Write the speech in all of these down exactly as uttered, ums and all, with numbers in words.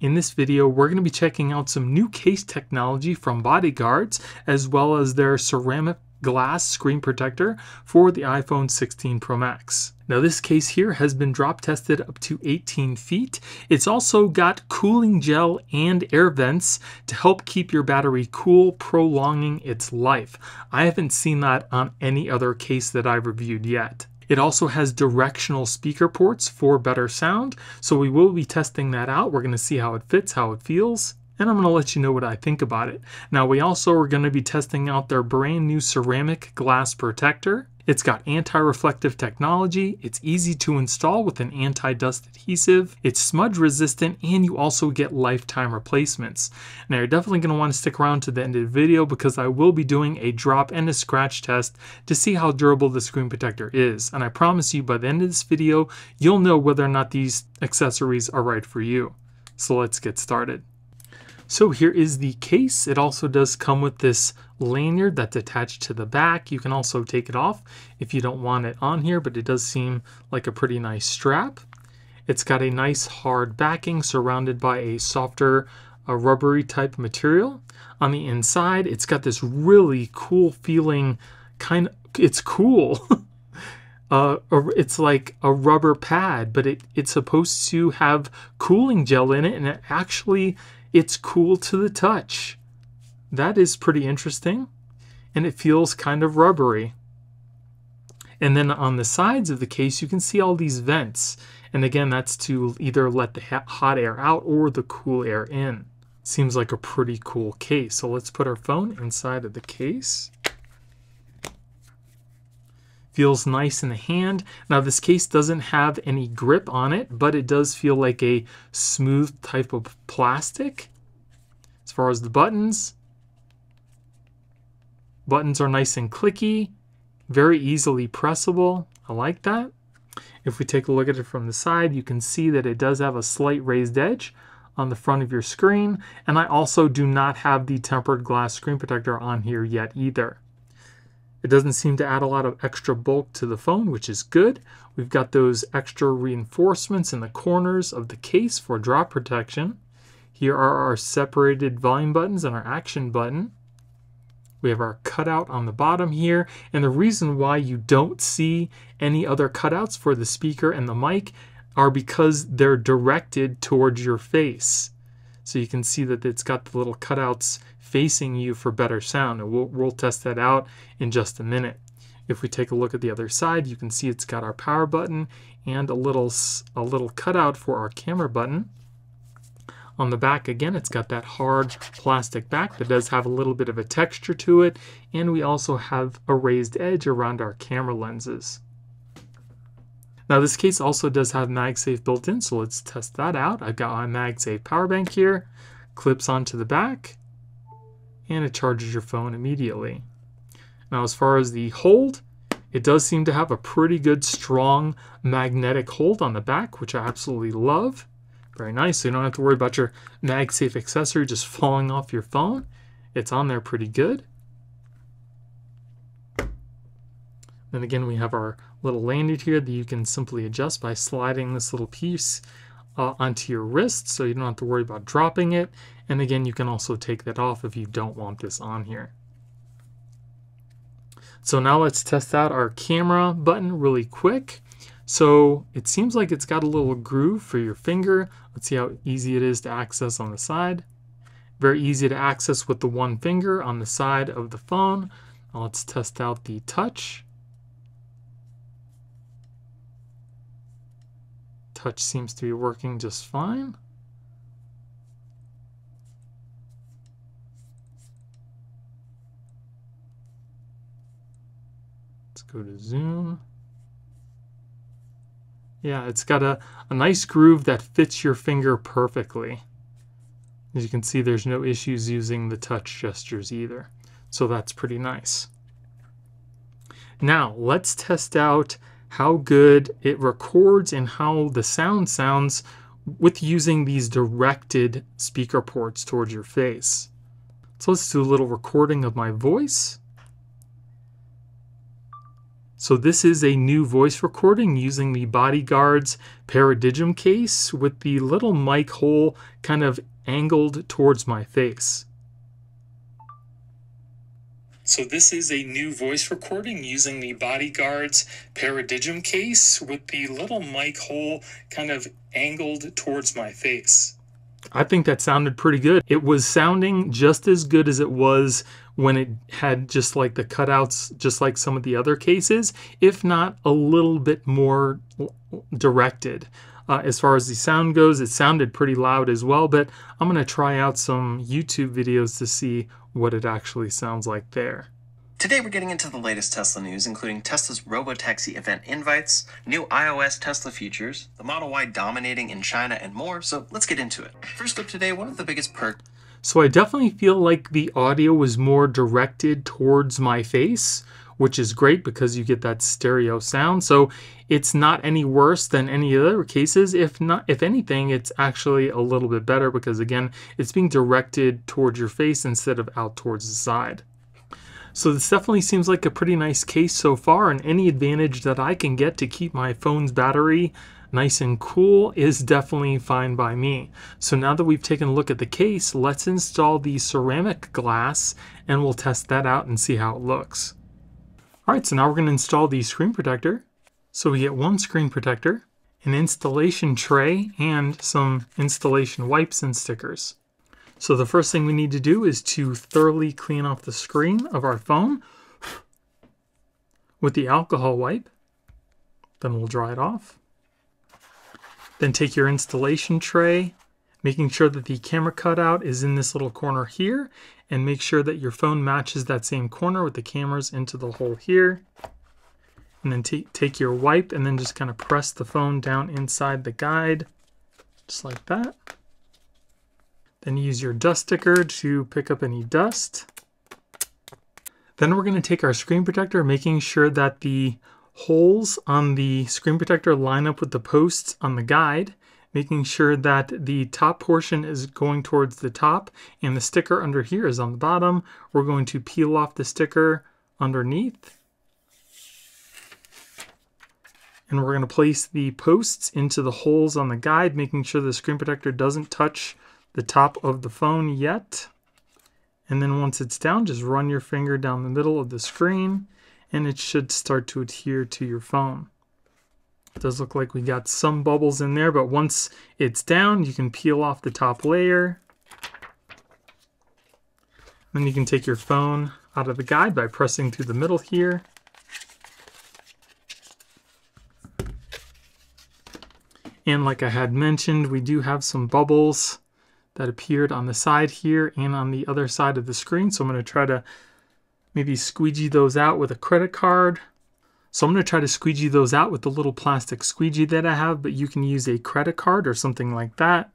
In this video, we're going to be checking out some new case technology from BodyGuardz, as well as their ceramic glass screen protector for the iPhone sixteen Pro Max. Now this case here has been drop tested up to eighteen feet. It's also got cooling gel and air vents to help keep your battery cool, prolonging its life. I haven't seen that on any other case that I've reviewed yet. It also has directional speaker ports for better sound, so we will be testing that out. We're going to see how it fits, how it feels, and I'm going to let you know what I think about it. Now, we also are going to be testing out their brand new ceramic glass protector. It's got anti-reflective technology, it's easy to install with an anti-dust adhesive, it's smudge resistant, and you also get lifetime replacements. Now you're definitely going to want to stick around to the end of the video because I will be doing a drop and a scratch test to see how durable the screen protector is, and I promise you by the end of this video you'll know whether or not these accessories are right for you. So let's get started. So here is the case. It also does come with this lanyard that's attached to the back. You can also take it off if you don't want it on here, but it does seem like a pretty nice strap. It's got a nice hard backing surrounded by a softer a rubbery type material. On the inside, it's got this really cool feeling kind of, it's cool. Uh, it's like a rubber pad, but it, it's supposed to have cooling gel in it, and it actually, it's cool to the touch. That is pretty interesting, and it feels kind of rubbery. And then on the sides of the case, you can see all these vents, and again, that's to either let the hot air out or the cool air in. Seems like a pretty cool case. So let's put our phone inside of the case. Feels nice in the hand. Now this case doesn't have any grip on it, but it does feel like a smooth type of plastic. As far as the buttons, buttons are nice and clicky, very easily pressable. I like that. If we take a look at it from the side, you can see that it does have a slight raised edge on the front of your screen, and I also do not have the tempered glass screen protector on here yet either. It doesn't seem to add a lot of extra bulk to the phone, which is good. We've got those extra reinforcements in the corners of the case for drop protection. Here are our separated volume buttons and our action button. We have our cutout on the bottom here, and the reason why you don't see any other cutouts for the speaker and the mic are because they're directed towards your face. So you can see that it's got the little cutouts facing you for better sound, and we'll, we'll test that out in just a minute. If we take a look at the other side, you can see it's got our power button and a little, a little cutout for our camera button. On the back, again, it's got that hard plastic back that does have a little bit of a texture to it, and we also have a raised edge around our camera lenses. Now this case also does have MagSafe built in, so let's test that out. I've got my MagSafe power bank here, clips onto the back, and it charges your phone immediately. Now as far as the hold, it does seem to have a pretty good strong magnetic hold on the back, which I absolutely love. Very nice, so you don't have to worry about your MagSafe accessory just falling off your phone. It's on there pretty good. Then again, we have our little lanyard here that you can simply adjust by sliding this little piece uh, onto your wrist, so you don't have to worry about dropping it. And again, you can also take that off if you don't want this on here. So now let's test out our camera button really quick. So it seems like it's got a little groove for your finger. Let's see how easy it is to access on the side. Very easy to access with the one finger on the side of the phone. Now let's test out the touch. Touch seems to be working just fine. Let's go to zoom. Yeah, it's got a, a nice groove that fits your finger perfectly. As you can see, there's no issues using the touch gestures either. So that's pretty nice. Now, let's test out how good it records and how the sound sounds with using these directed speaker ports towards your face. So let's do a little recording of my voice. So this is a new voice recording using the BodyGuardz Paradigm case with the little mic hole kind of angled towards my face. So this is a new voice recording using the BodyGuardz Paradigm case with the little mic hole kind of angled towards my face. I think that sounded pretty good. It was sounding just as good as it was when it had just like the cutouts, just like some of the other cases, if not a little bit more directed. Uh, as far as the sound goes, it sounded pretty loud as well, but I'm gonna try out some YouTube videos to see what it actually sounds like there. Today we're getting into the latest Tesla news, including Tesla's robotaxi event invites, new iOS Tesla features, the Model Y dominating in China, and more, so let's get into it. First up today, one of the biggest perks. So I definitely feel like the audio was more directed towards my face, which is great because you get that stereo sound, so it's not any worse than any other cases. If not, if anything, it's actually a little bit better because, again, it's being directed towards your face instead of out towards the side. So this definitely seems like a pretty nice case so far, and any advantage that I can get to keep my phone's battery nice and cool is definitely fine by me. So now that we've taken a look at the case, let's install the ceramic glass and we'll test that out and see how it looks. Alright, so now we're going to install the screen protector. So we get one screen protector, an installation tray, and some installation wipes and stickers. So the first thing we need to do is to thoroughly clean off the screen of our phone with the alcohol wipe. Then we'll dry it off. Then take your installation tray, making sure that the camera cutout is in this little corner here, and make sure that your phone matches that same corner with the cameras into the hole here. And then take your wipe and then just kind of press the phone down inside the guide, just like that. Then use your dust sticker to pick up any dust. Then we're going to take our screen protector, making sure that the holes on the screen protector line up with the posts on the guide, making sure that the top portion is going towards the top and the sticker under here is on the bottom. We're going to peel off the sticker underneath. And we're going to place the posts into the holes on the guide, making sure the screen protector doesn't touch the top of the phone yet. And then once it's down, just run your finger down the middle of the screen and it should start to adhere to your phone. It does look like we got some bubbles in there, but once it's down, you can peel off the top layer. Then you can take your phone out of the guide by pressing through the middle here. And like I had mentioned, we do have some bubbles that appeared on the side here and on the other side of the screen. So I'm going to try to maybe squeegee those out with a credit card. So I'm going to try to squeegee those out with the little plastic squeegee that I have, but you can use a credit card or something like that.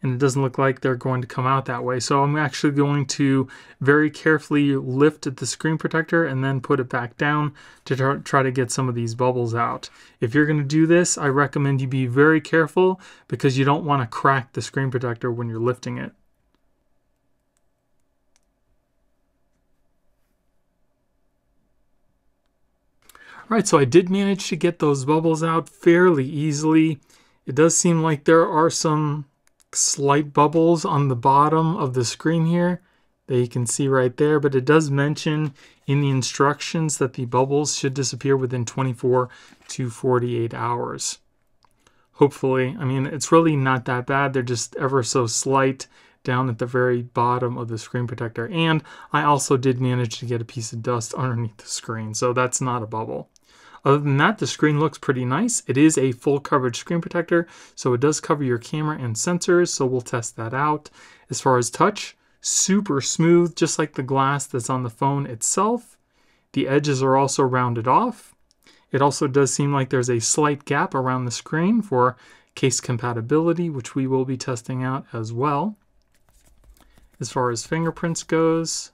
And it doesn't look like they're going to come out that way. So I'm actually going to very carefully lift the screen protector and then put it back down to try to get some of these bubbles out. If you're going to do this, I recommend you be very careful because you don't want to crack the screen protector when you're lifting it. All right, so I did manage to get those bubbles out fairly easily. It does seem like there are some slight bubbles on the bottom of the screen here that you can see right there, but it does mention in the instructions that the bubbles should disappear within twenty-four to forty-eight hours. Hopefully. I mean, it's really not that bad. They're just ever so slight down at the very bottom of the screen protector. And I also did manage to get a piece of dust underneath the screen, so that's not a bubble. Other than that, the screen looks pretty nice. It is a full coverage screen protector, so it does cover your camera and sensors, so we'll test that out. As far as touch, super smooth, just like the glass that's on the phone itself. The edges are also rounded off. It also does seem like there's a slight gap around the screen for case compatibility, which we will be testing out as well. As far as fingerprints goes,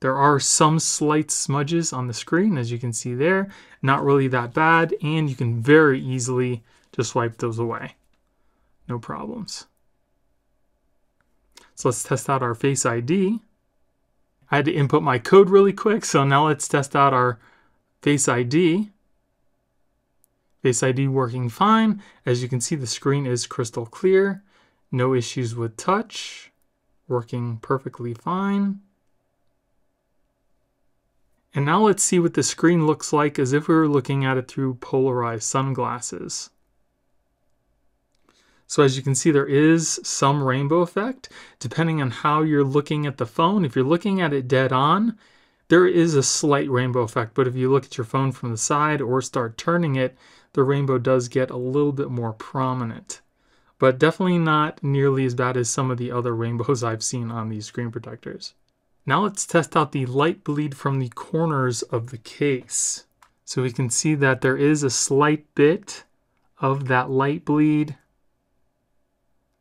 there are some slight smudges on the screen, as you can see there. Not really that bad, and you can very easily just wipe those away. No problems. So let's test out our Face I D. I had to input my code really quick, so now let's test out our Face I D. Face I D working fine. As you can see, the screen is crystal clear. No issues with touch. Working perfectly fine. And now let's see what the screen looks like as if we were looking at it through polarized sunglasses. So as you can see, there is some rainbow effect, depending on how you're looking at the phone. If you're looking at it dead on, there is a slight rainbow effect, but if you look at your phone from the side or start turning it, the rainbow does get a little bit more prominent. But definitely not nearly as bad as some of the other rainbows I've seen on these screen protectors. Now let's test out the light bleed from the corners of the case. So we can see that there is a slight bit of that light bleed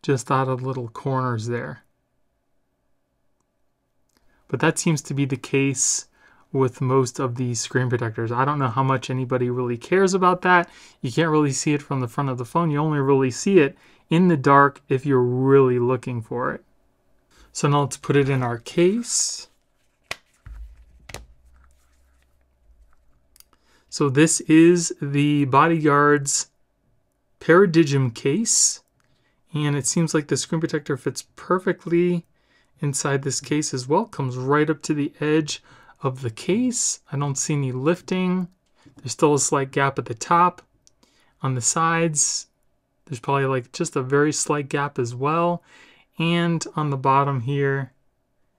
just out of little corners there. But that seems to be the case with most of these screen protectors. I don't know how much anybody really cares about that. You can't really see it from the front of the phone. You only really see it in the dark if you're really looking for it. So now let's put it in our case. So this is the BodyGuardz Paradigm case. And it seems like the screen protector fits perfectly inside this case as well. Comes right up to the edge of the case. I don't see any lifting. There's still a slight gap at the top. On the sides, there's probably like just a very slight gap as well. And on the bottom here,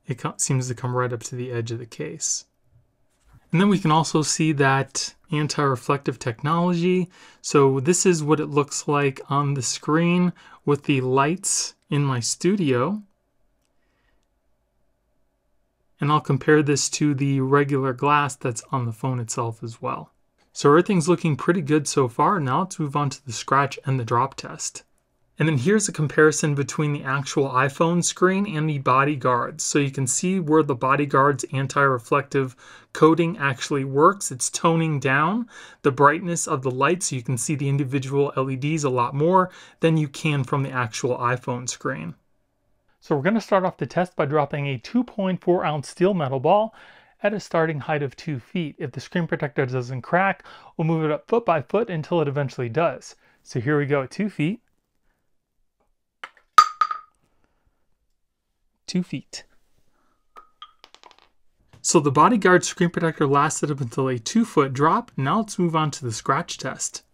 it seems to come right up to the edge of the case. And then we can also see that anti-reflective technology. So this is what it looks like on the screen with the lights in my studio. And I'll compare this to the regular glass that's on the phone itself as well. So everything's looking pretty good so far. Now let's move on to the scratch and the drop test. And then here's a comparison between the actual iPhone screen and the BodyGuardz. So you can see where the BodyGuardz anti-reflective coating actually works. It's toning down the brightness of the light so you can see the individual L E Ds a lot more than you can from the actual iPhone screen. So we're going to start off the test by dropping a two point four ounce steel metal ball at a starting height of two feet. If the screen protector doesn't crack, we'll move it up foot by foot until it eventually does. So here we go at two feet. Two feet. So the BodyGuardz screen protector lasted up until a two foot drop. Now let's move on to the scratch test.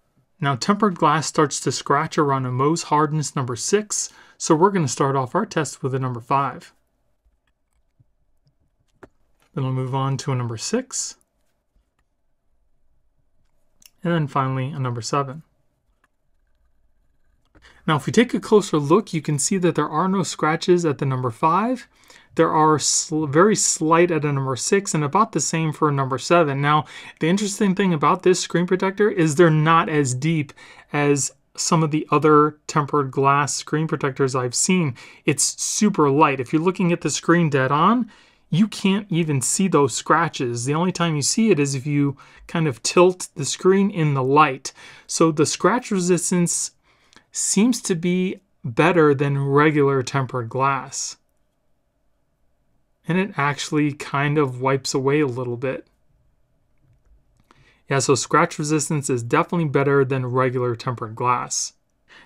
Now tempered glass starts to scratch around a Mohs hardness number six. So we're going to start off our test with a number five. Then we'll move on to a number six. And then finally a number seven. Now if we take a closer look, you can see that there are no scratches at the number five. There are sl- very slight at a number six and about the same for a number seven. Now the interesting thing about this screen protector is they're not as deep as some of the other tempered glass screen protectors I've seen. It's super light. If you're looking at the screen dead on, you can't even see those scratches. The only time you see it is if you kind of tilt the screen in the light. So the scratch resistance seems to be better than regular tempered glass. And it actually kind of wipes away a little bit. Yeah, so scratch resistance is definitely better than regular tempered glass.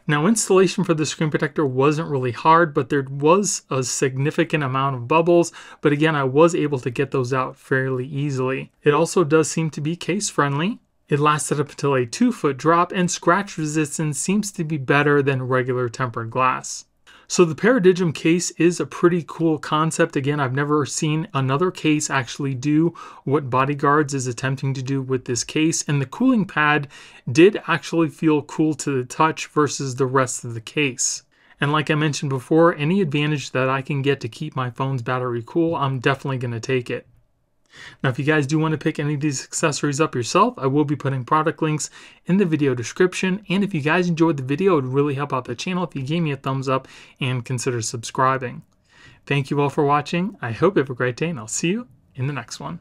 Now installation for the screen protector wasn't really hard, but there was a significant amount of bubbles. But again, I was able to get those out fairly easily. It also does seem to be case friendly. It lasted up until a two foot drop, and scratch resistance seems to be better than regular tempered glass. So the Paradigm case is a pretty cool concept. Again, I've never seen another case actually do what BodyGuardz is attempting to do with this case, and the cooling pad did actually feel cool to the touch versus the rest of the case. And like I mentioned before, any advantage that I can get to keep my phone's battery cool, I'm definitely going to take it. Now if you guys do want to pick any of these accessories up yourself, I will be putting product links in the video description. And if you guys enjoyed the video, it would really help out the channel if you gave me a thumbs up and consider subscribing. Thank you all for watching. I hope you have a great day, and I'll see you in the next one.